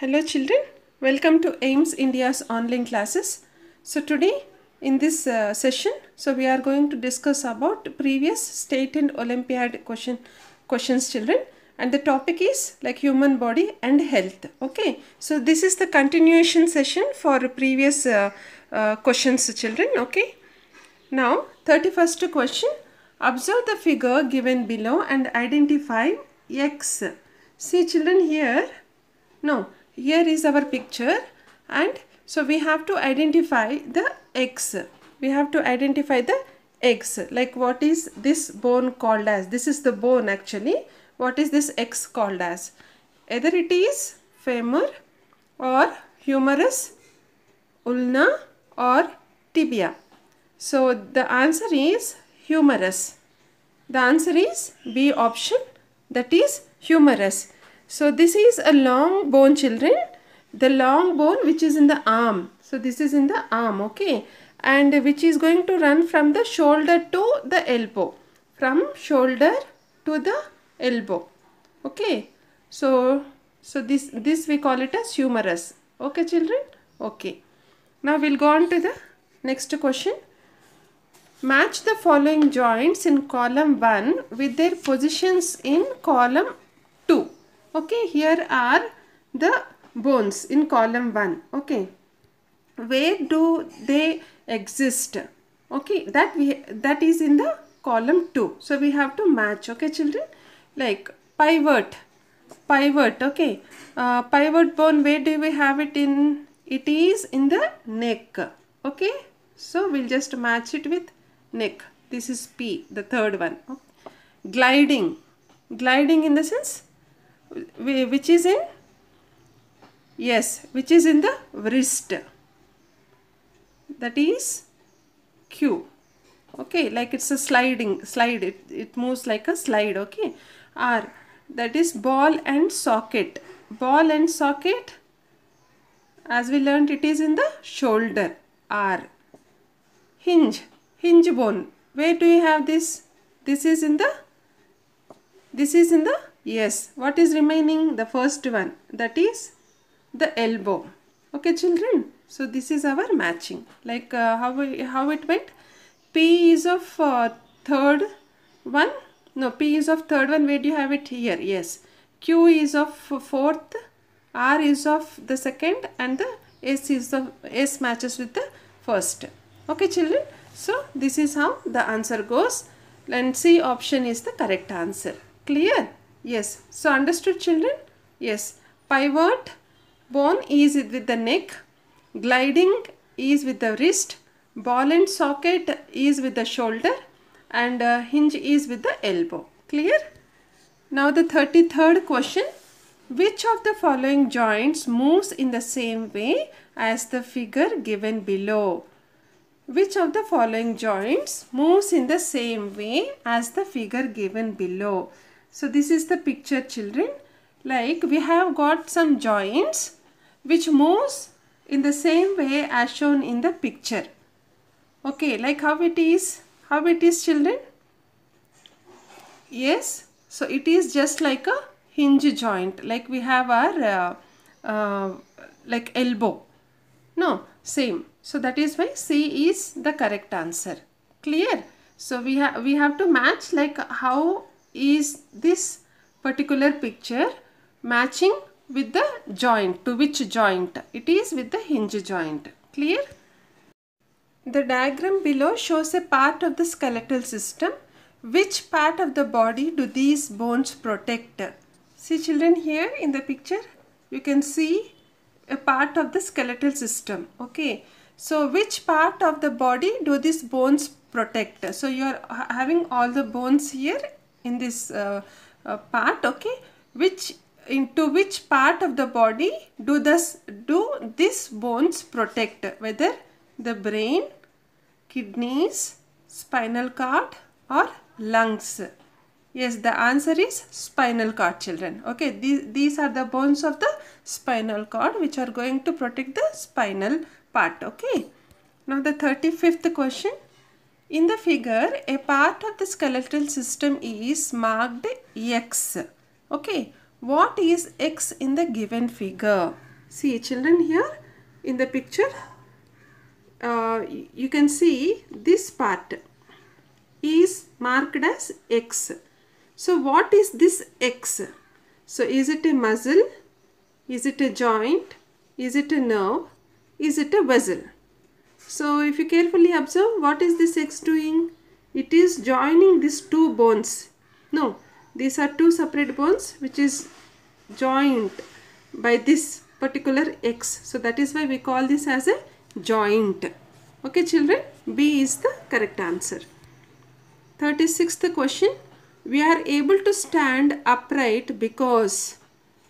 Hello children, welcome to AIMS India's online classes. So today in this session, we are going to discuss about previous state and Olympiad questions children, and the topic is like human body and health. Okay, so this is the continuation session for previous questions children. Okay, now 31st question, observe the figure given below and identify X. See children, here is our picture, and so we have to identify the X. Like what is this bone called as? This is the bone actually. What is this X called as? Either it is femur or humerus, ulna or tibia. So the answer is humerus. The answer is B option, that is humerus. So this is a long bone children, the long bone which is in the arm. So this is in the arm, okay, and which is going to run from the shoulder to the elbow. From shoulder to the elbow, okay. So this we call it as humerus. Okay children, okay. Now we'll go on to the next question. Match the following joints in column 1 with their positions in column 2. Okay, here are the bones in column 1. Okay, where do they exist? Okay, that is in the column 2. So we have to match. Okay, children, like pivot. Okay, pivot bone. Where do we have it in? It is in the neck. Okay, so we'll just match it with neck. This is P, the third one. Okay. Gliding in the sense, which is in the wrist, that is Q. Okay, like it's a slide, it moves like a slide. Okay, R, that is ball and socket, as we learnt it is in the shoulder. R, hinge bone. Where do you have this? This is in the yes, what is remaining? The first one, that is the elbow. Okay children, so this is our matching. Like how it went, P is of third one. No, P is of third one. Where do you have it? Here, yes. Q is of fourth, R is of the second, and the S matches with the first. Okay children, so this is how the answer goes, and C option is the correct answer. Clear? Yes, so understood children? Yes, pivot bone is with the neck, gliding is with the wrist, ball and socket is with the shoulder, and hinge is with the elbow. Clear? Now the 33rd question, which of the following joints moves in the same way as the figure given below? Which of the following joints moves in the same way as the figure given below? So this is the picture children, like we have got some joints which moves in the same way as shown in the picture. Okay, like how it is children? Yes, so it is just like a hinge joint, like we have our like elbow. No, same. So that is why C is the correct answer. Clear? So we have to match, like how is this particular picture matching with the joint? To which joint? It is with the hinge joint. Clear? The diagram below shows a part of the skeletal system. Which part of the body do these bones protect? See children, here in the picture you can see a part of the skeletal system. Okay, so which part of the body do these bones protect? So you are having all the bones here in this part, okay, into which part of the body do these bones protect? Whether the brain, kidneys, spinal cord or lungs? Yes, the answer is spinal cord children. Okay, these are the bones of the spinal cord which are going to protect the spinal part. Okay, now the 35th question. In the figure, a part of the skeletal system is marked X. Okay, what is X in the given figure? See children, here in the picture you can see this part is marked as X. So what is this X? So is it a muscle? Is it a joint? Is it a nerve? Is it a vessel? So if you carefully observe, what is this X doing? It is joining these two bones. No, these are two separate bones which is joined by this particular X. So that is why we call this as a joint. Okay children, B is the correct answer. 36th question. We are able to stand upright because.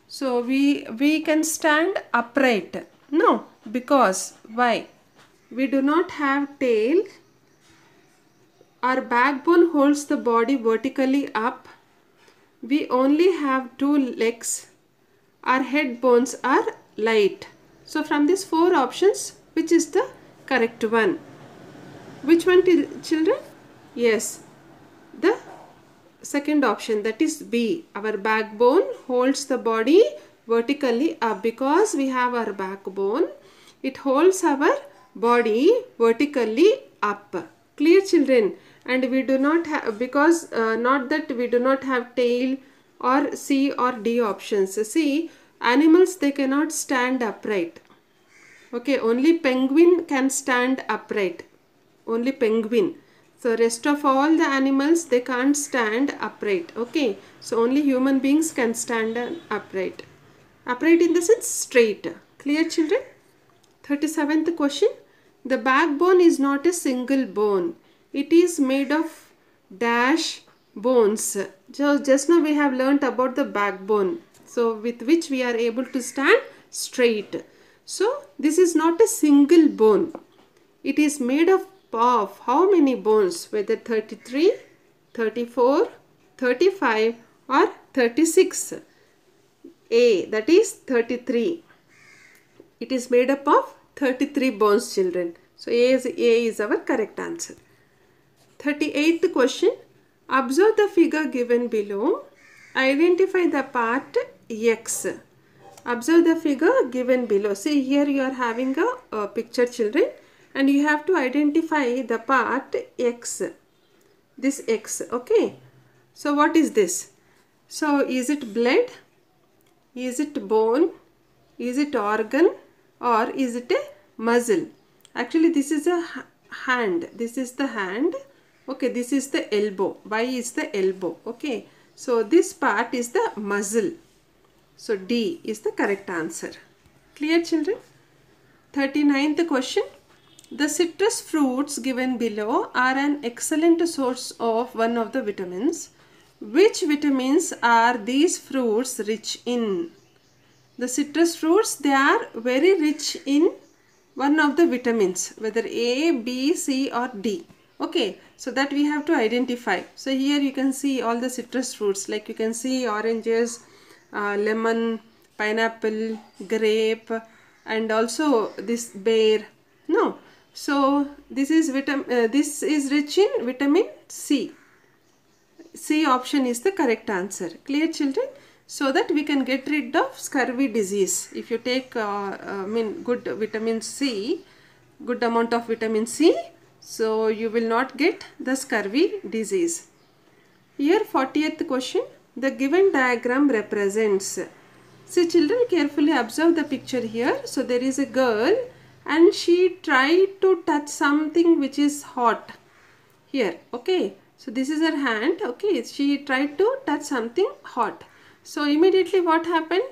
So we can stand upright. No, because why? We do not have tail. Our backbone holds the body vertically up. We only have two legs. Our head bones are light. So from these four options, which is the correct one? Which one, children? Yes, the second option, that is B. Our backbone holds the body vertically up. Because we have our backbone, it holds our body vertically up. Clear children? And we do not have, because not that we do not have tail or C or D options. See, animals, they cannot stand upright. Okay, only penguin can stand upright. Only penguin. So rest of all the animals, they can't stand upright. Okay, so only human beings can stand upright. Upright in the sense straight. Clear children? 37th question. The backbone is not a single bone. It is made of dash bones. So just now we have learnt about the backbone. So with which we are able to stand straight. So this is not a single bone. It is made of how many bones? Whether 33, 34, 35 or 36. A, that is 33. It is made up of 33 bones, children. So A is our correct answer. 38th question. Observe the figure given below. Identify the part X. Observe the figure given below. See, here you are having a picture, children, and you have to identify the part X. This X, okay. So what is this? So is it blood? Is it bone? Is it organ? Or is it a muscle? Actually, this is a hand. This is the hand. Okay, this is the elbow. Y is the elbow. Okay, so this part is the muscle. So D is the correct answer. Clear children? 39th question. The citrus fruits given below are an excellent source of one of the vitamins. Which vitamins are these fruits rich in? The citrus fruits, they are very rich in one of the vitamins, whether A, B, C or D. Okay, so that we have to identify. So here you can see all the citrus fruits, like you can see oranges, lemon, pineapple, grape, and also this pear. No, so this is rich in vitamin C. C option is the correct answer. Clear children? So that we can get rid of scurvy disease. If you take good vitamin C, good amount of vitamin C, so you will not get the scurvy disease. Here 40th question. The given diagram represents. See children, carefully observe the picture here. So there is a girl and she tried to touch something which is hot here. Okay, so this is her hand. Okay, she tried to touch something hot. So immediately what happened?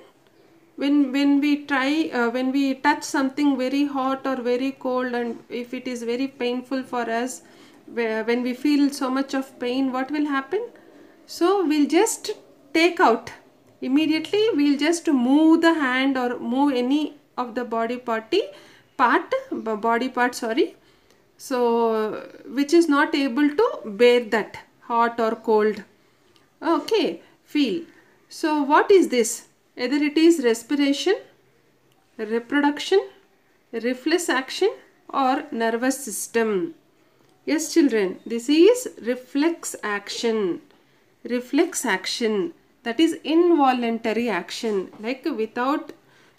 When we touch something very hot or very cold, and if it is very painful for us, when we feel so much of pain, what will happen? So we'll just take out. Immediately we'll just move the hand or move any of the body part, so which is not able to bear that hot or cold. Okay, feel. So what is this? Either it is respiration, reproduction, reflex action or nervous system. Yes children, this is reflex action. Reflex action, that is involuntary action, like without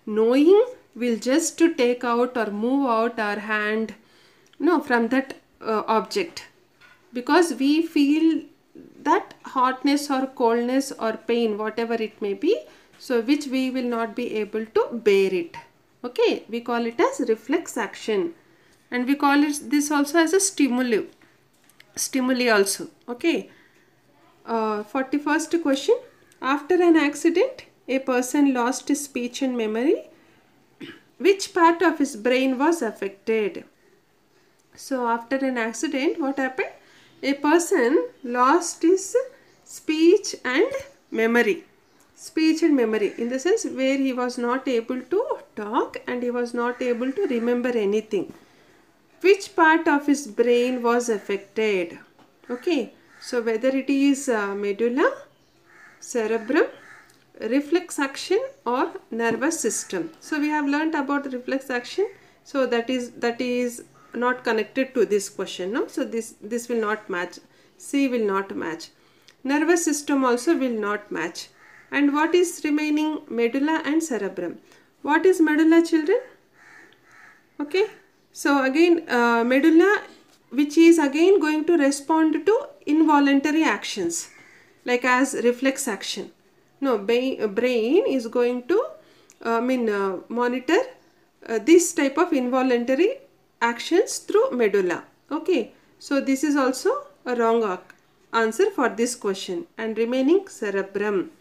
knowing, we'll just to take out or move out our hand from that object, because we feel that hotness or coldness or pain, whatever it may be, so which we will not be able to bear it. Okay, we call it as reflex action, and we call it this also as a stimuli also. Okay, 41st question. After an accident, a person lost his speech and memory. Which part of his brain was affected? So after an accident, what happened? A person lost his speech and memory. Speech and memory in the sense where he was not able to talk and he was not able to remember anything. Which part of his brain was affected? Okay, so whether it is medulla, cerebrum, reflex action or nervous system. So we have learnt about reflex action, so that is not connected to this question. No, so this will not match. C will not match. Nervous system also will not match. And what is remaining? Medulla and cerebrum. What is medulla, children? Okay, so again medulla, which is again going to respond to involuntary actions like as reflex action. No, brain is going to monitor this type of involuntary actions through medulla. Okay, so this is also a wrong answer for this question. And remaining cerebrum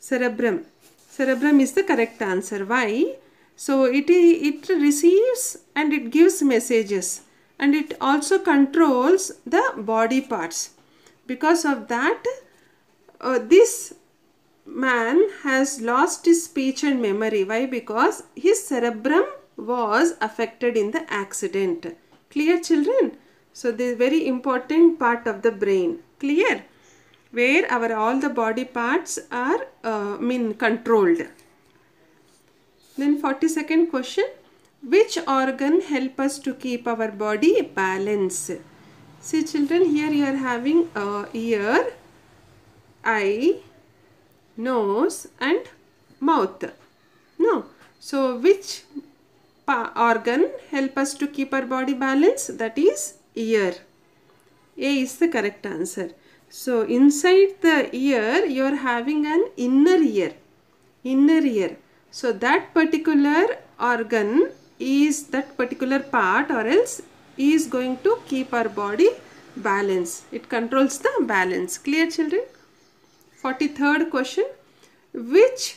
is the correct answer. Why? So it receives and it gives messages, and it also controls the body parts. Because of that, this man has lost his speech and memory. Why? Because his cerebrum was affected in the accident. Clear, children? So this very important part of the brain. Clear? Where our all the body parts are controlled. Then 42nd question. Which organ help us to keep our body balanced? See, children, here you are having ear, eye, nose and mouth. No, so which organ help us to keep our body balanced? That is ear. A is the correct answer. So inside the ear you are having an inner ear. So that particular organ is that particular part, or else is going to keep our body balanced. It controls the balance. Clear, children? 43rd question. Which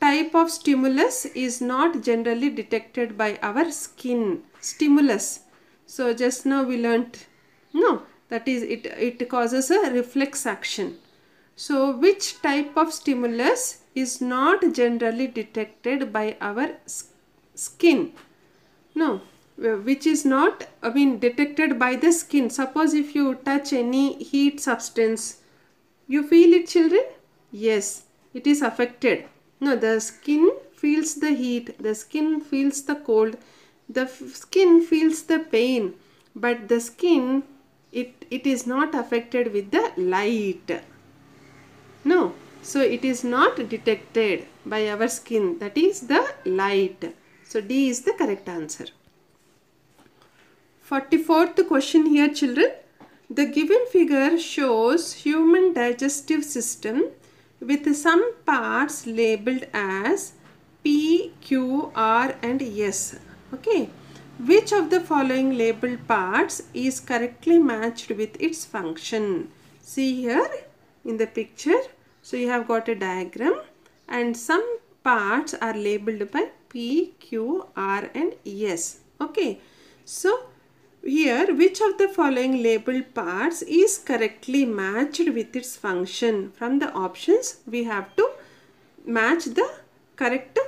type of stimulus is not generally detected by our skin? Stimulus. So just now we learnt, that is it causes a reflex action. So which type of stimulus is not generally detected by our skin? No, which is not detected by the skin. Suppose if you touch any heat substance, you feel it, children? Yes, it is affected. No, the skin feels the heat, the skin feels the cold, the skin feels the pain, but the skin, it is not affected with the light. No, so it is not detected by our skin, that is the light. So D is the correct answer. 44th question here, children. The given figure shows human digestive system with some parts labeled as P, Q, R and S. Okay. Which of the following labeled parts is correctly matched with its function? See here in the picture. So you have got a diagram and some parts are labeled by P, Q, R and S. Okay. So here, which of the following labeled parts is correctly matched with its function? From the options, we have to match the correct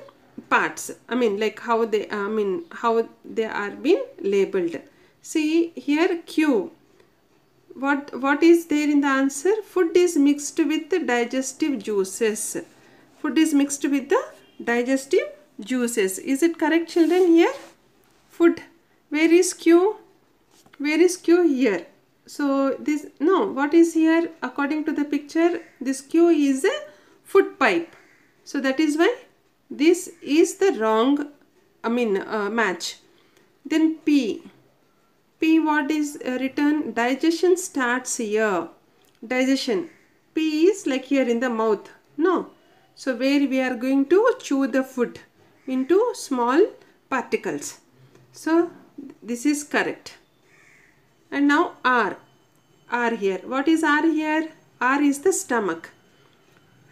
parts. How they are being labeled. See here, Q. What is there in the answer? Food is mixed with the digestive juices. Food is mixed with the digestive juices. Is it correct, children? Here, food. Where is Q? Where is Q? Here. So this, no, what is here? According to the picture, this Q is a food pipe. So that is why this is the wrong, match. Then P what is written? Digestion starts here. Digestion. P is like here in the mouth. No. So where we are going to chew the food into small particles. So this is correct. And now R. R here. What is R here? R is the stomach.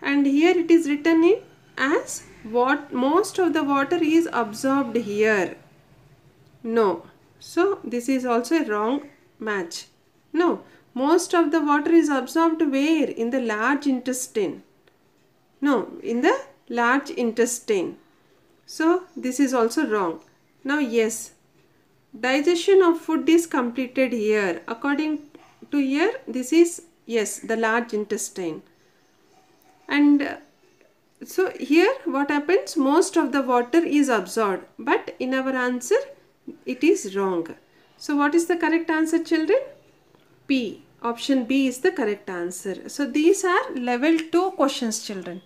And here it is written in as what most of the water is absorbed here. No. So this is also a wrong match. No. Most of the water is absorbed where? In the large intestine. No. In the large intestine. So this is also wrong. Now yes. Digestion of food is completed here. According to here, this is yes, the large intestine. And so here what happens? Most of the water is absorbed, but in our answer it is wrong. So what is the correct answer, children? P. Option B is the correct answer. So these are level 2 questions, children.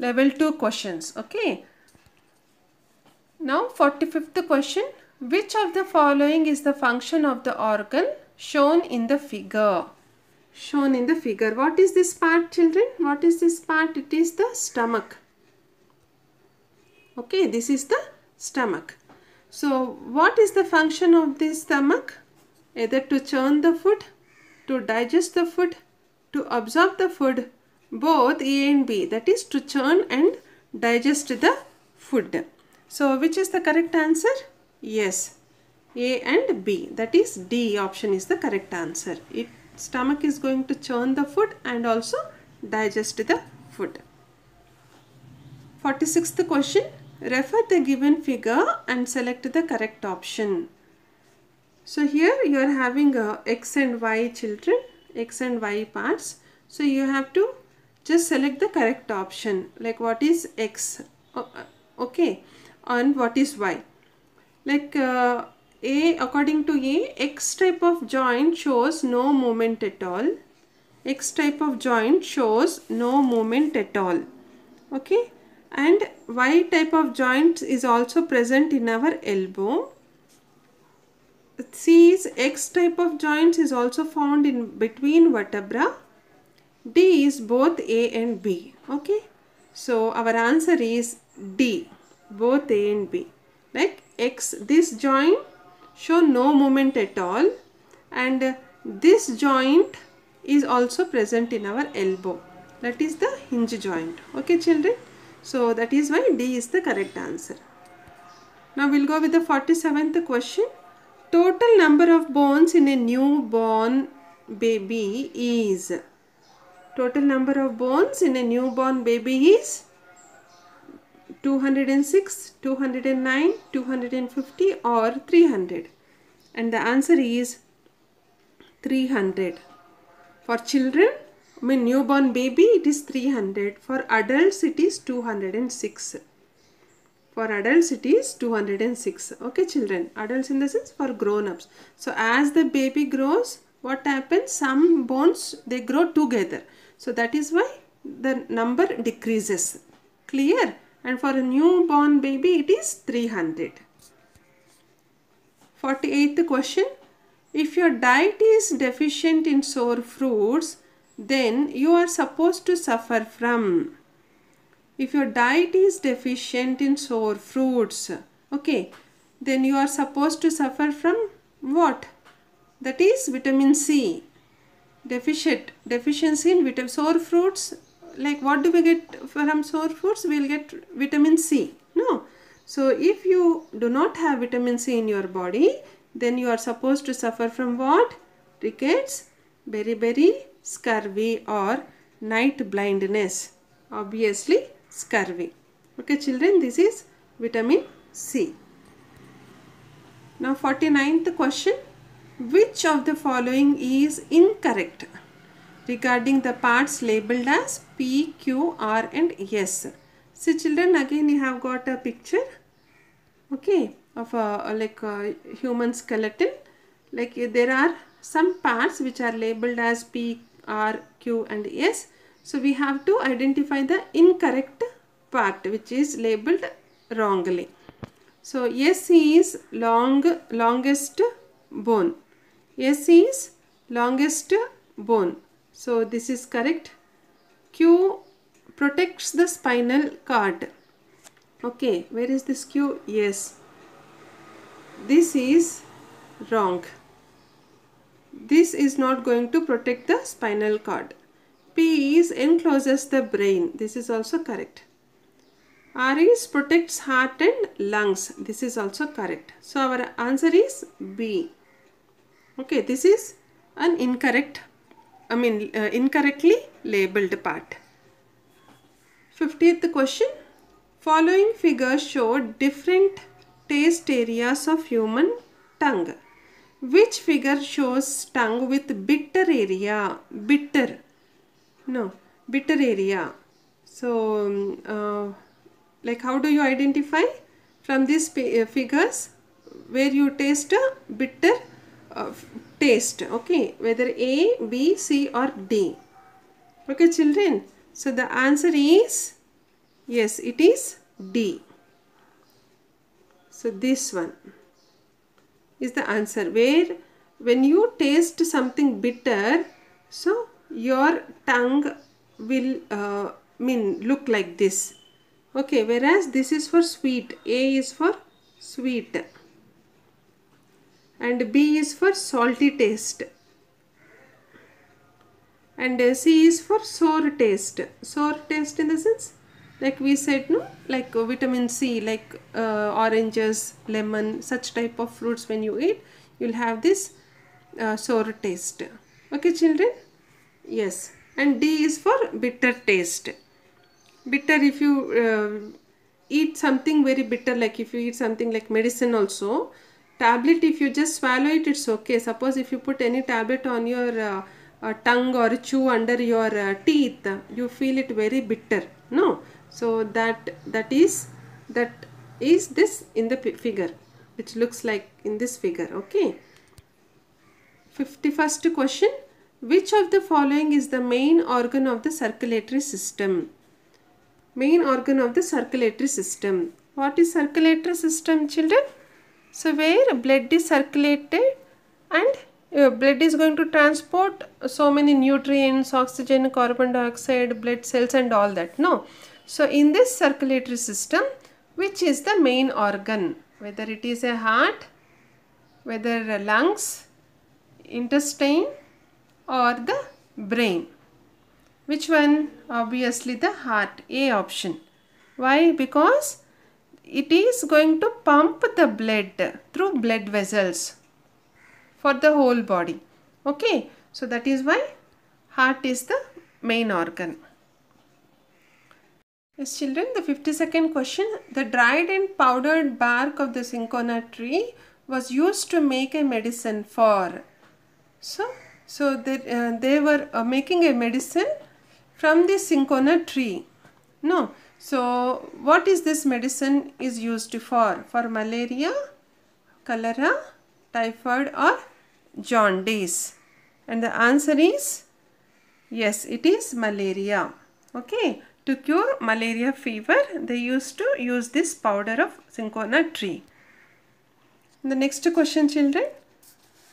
Level 2 questions. Okay. Now 45th question. Which of the following is the function of the organ shown in the figure? Shown in the figure. What is this part, children? What is this part? It is the stomach. Okay, this is the stomach. So, what is the function of this stomach? Either to churn the food, to digest the food, to absorb the food, both A and B. That is to churn and digest the food. So, which is the correct answer? Yes, A and B. That is D option is the correct answer. It stomach is going to churn the food and also digest the food. 46th question. Refer the given figure and select the correct option. So here you are having X and Y, children. X and Y parts. So you have to just select the correct option. Like what is X? Okay. And what is Y? Like A, according to A, X type of joint shows no movement at all. X type of joint shows no movement at all. Okay. And Y type of joint is also present in our elbow. C is X type of joints is also found in between vertebra. D is both A and B. Okay. So our answer is D. Both A and B. Like X, this joint show no movement at all, and this joint is also present in our elbow. That is the hinge joint. Okay, children. So that is why D is the correct answer. Now we'll go with the 47th question. Total number of bones in a newborn baby is. Total number of bones in a newborn baby is 206, 209, 250 or 300. And the answer is 300. For children, newborn baby, it is 300. For adults, it is 206. For adults, it is 206. Okay, children. Adults in the sense for grown-ups. So, as the baby grows, what happens? Some bones, they grow together. So, that is why the number decreases. Clear? And for a newborn baby, it is 300. 48th question. If your diet is deficient in sour fruits, then you are supposed to suffer from. If your diet is deficient in sour fruits, okay, then you are supposed to suffer from what? That is vitamin C. Deficiency in vitamin sour fruits. Like what do we get from sour fruits? We will get vitamin C. No. So if you do not have vitamin C in your body, then you are supposed to suffer from what? Rickets, beriberi, scurvy or night blindness. Obviously scurvy. Okay children, this is vitamin C. Now 49th question. Which of the following is incorrect regarding the parts labeled as P, Q, R and S? So children, again you have got a picture, okay, of a human skeleton. Like there are some parts which are labeled as P, R, Q and S. So we have to identify the incorrect part which is labelled wrongly. So S is longest bone. S is longest bone. So this is correct. Q protects the spinal cord. Okay, where is this Q? Yes. This is wrong. This is not going to protect the spinal cord. P is encloses the brain. This is also correct. R is protects heart and lungs. This is also correct. So our answer is B. Okay, this is an incorrectly labelled part. 50th question. Following figures show different taste areas of human tongue. Which figure shows tongue with bitter area? Bitter area. So, like how do you identify from these figures where you taste a bitter taste? Okay, whether A, B, C or D. Okay, children. So the answer is yes. It is D. So this one is the answer, where when you taste something bitter, so your tongue will look like this. Okay, whereas this is for sweet. A is for sweet and B is for salty taste and C is for sour taste. Sour taste in the sense like we said, no, like vitamin C, like oranges, lemon, such type of fruits. When you eat, you'll have this sour taste. Okay, children? Yes. And D is for bitter taste. Bitter, if you eat something very bitter, like if you eat something like medicine also, tablet, if you just swallow it, it's okay. Suppose if you put any tablet on your tongue or chew under your teeth, you feel it very bitter, no? So that is this in the figure, which looks like in this figure. Okay. 51st question. Which of the following is the main organ of the circulatory system? Main organ of the circulatory system. What is circulatory system, children? So where blood is circulated and blood is going to transport so many nutrients, oxygen, carbon dioxide, blood cells and all that, no? So in this circulatory system, which is the main organ? Whether it is a heart, whether lungs, intestine or the brain. Which one? Obviously the heart. A option. Why? Because it is going to pump the blood through blood vessels for the whole body. Okay. So that is why heart is the main organ. Yes, children, the 52nd question. The dried and powdered bark of the cinchona tree was used to make a medicine for. So they were making a medicine from the cinchona tree. No. So what is this medicine is used for? For malaria, cholera, typhoid or jaundice? And the answer is yes, it is malaria. Okay. To cure malaria fever, they used to use this powder of cinchona tree. The next question, children.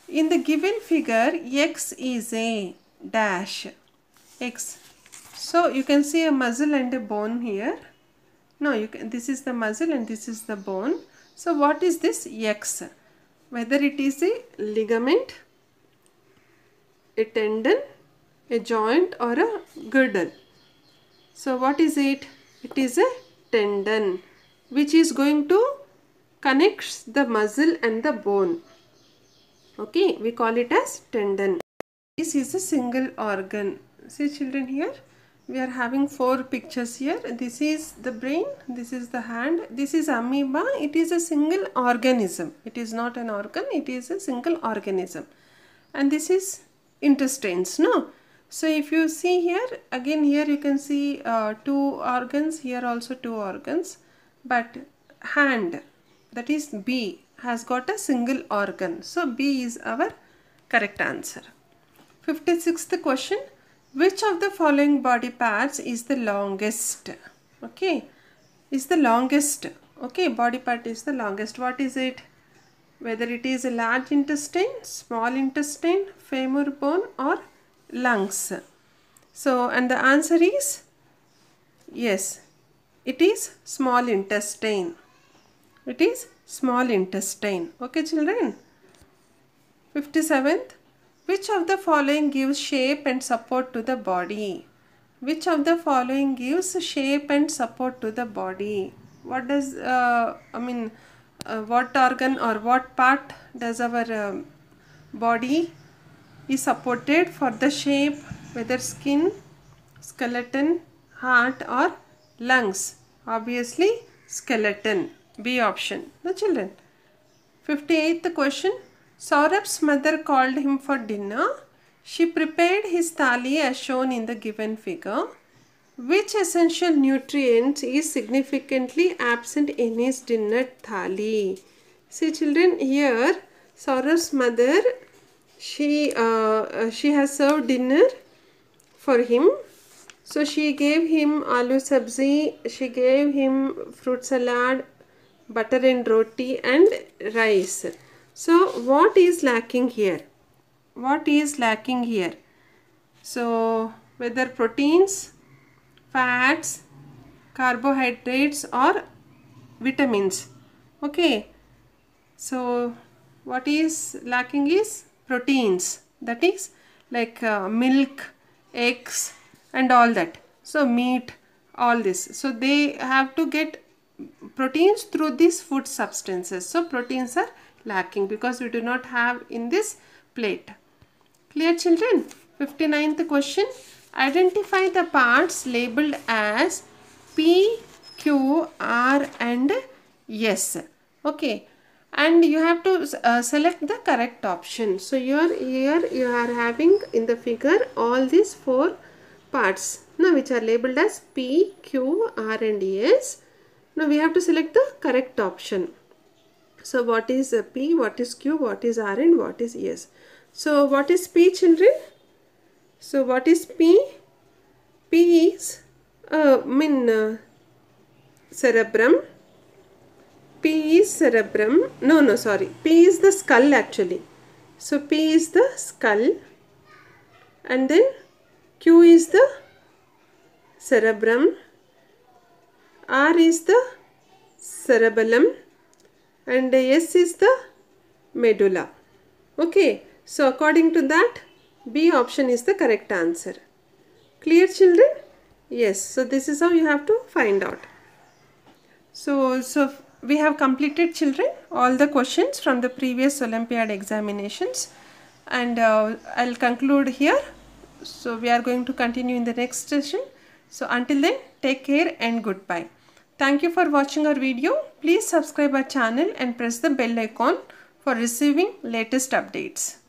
In the given figure, X is a dash. X. So you can see a muscle and a bone here. No, you can. This is the muscle and this is the bone. So what is this X? Whether it is a ligament, a tendon, a joint or a girdle. So what is it? It is a tendon which is going to connect the muscle and the bone. Okay, we call it as tendon. This is a single organ. See, children, here we are having four pictures here. This is the brain, this is the hand, this is amoeba. It is a single organism. It is not an organ, it is a single organism. And this is intestines, no? So if you see here, again here you can see two organs, here also two organs, but hand, that is B, has got a single organ. So B is our correct answer. 56th question. Which of the following body parts is the longest? Okay. is the longest. Okay, body part is the longest. What is it? Whether it is large intestine, small intestine, femur bone or lungs. So, and the answer is yes, it is small intestine. It is small intestine. Okay, children. 57th. Which of the following gives shape and support to the body? Which of the following gives shape and support to the body? What does what organ or what part does our body is supported for the shape, whether skin, skeleton, heart or lungs? Obviously skeleton, B option. The children. 58th question. Saurabh's mother called him for dinner. She prepared his thali as shown in the given figure. Which essential nutrient is significantly absent in his dinner thali? See children, here Saurabh's mother, she has served dinner for him. So she gave him aloo sabzi, she gave him fruit salad, butter and roti and rice. So what is lacking here? What is lacking here? So whether proteins, fats, carbohydrates or vitamins. Okay. So what is lacking is proteins. That is like milk, eggs and all that. So meat, all this. So they have to get proteins through these food substances. So proteins are lacking because we do not have in this plate. Clear children? 59th question. Identify the parts labelled as P, Q, R and S. Okay. And you have to select the correct option. So here you are having in the figure all these four parts, now, which are labelled as P, Q, R and S. Now we have to select the correct option. So what is P, what is Q, what is R and what is S. So what is P, children? So what is P? P is cerebrum. P is cerebrum. No, sorry. P is the skull actually. So P is the skull. And then Q is the cerebrum. R is the cerebellum. And S is the medulla. Okay. So according to that, B option is the correct answer. Clear children? Yes. So this is how you have to find out. So we have completed children all the questions from the previous Olympiad examinations. And I'll conclude here. So we are going to continue in the next session. So until then, take care and goodbye. Thank you for watching our video. Please subscribe our channel and press the bell icon for receiving latest updates.